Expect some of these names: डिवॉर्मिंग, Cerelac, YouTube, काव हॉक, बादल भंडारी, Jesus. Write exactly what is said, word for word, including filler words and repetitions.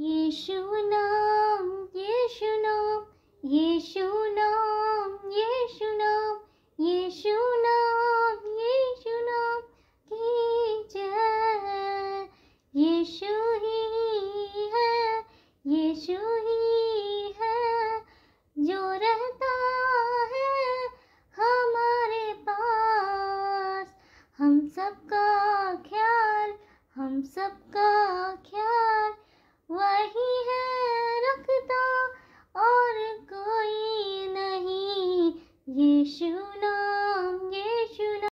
यीशु नाम यीशु नाम यीशु नाम यीशु नाम यीशु नाम यीशु नाम की जय। यीशु ही है, यीशु ही है जो रहता है हमारे पास। हम सबका ख्याल, हम सबका ख्याल।